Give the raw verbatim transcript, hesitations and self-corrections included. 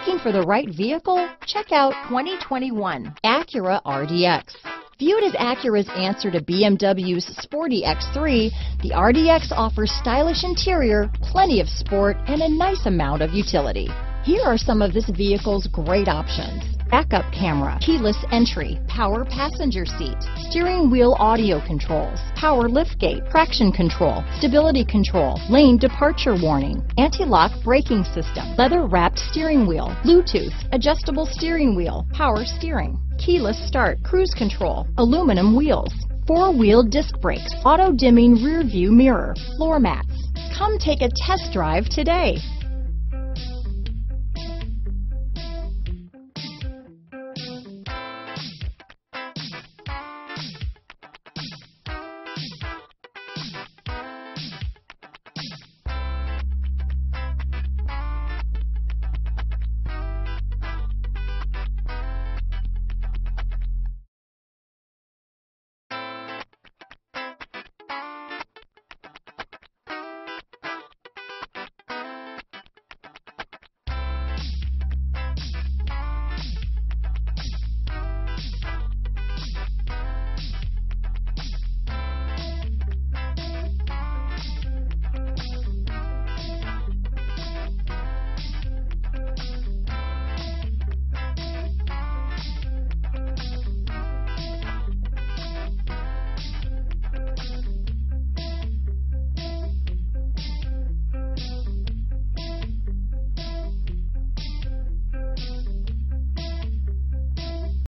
Looking for the right vehicle? Check out twenty twenty-one Acura R D X. Viewed as Acura's answer to B M W's sporty X three, the R D X offers stylish interior, plenty of sport, and a nice amount of utility. Here are some of this vehicle's great options: backup camera, keyless entry, power passenger seat, steering wheel audio controls, power liftgate, traction control, stability control, lane departure warning, anti-lock braking system, leather-wrapped steering wheel, Bluetooth, adjustable steering wheel, power steering, keyless start, cruise control, aluminum wheels, four-wheel disc brakes, auto-dimming rear-view mirror, floor mats. Come take a test drive today.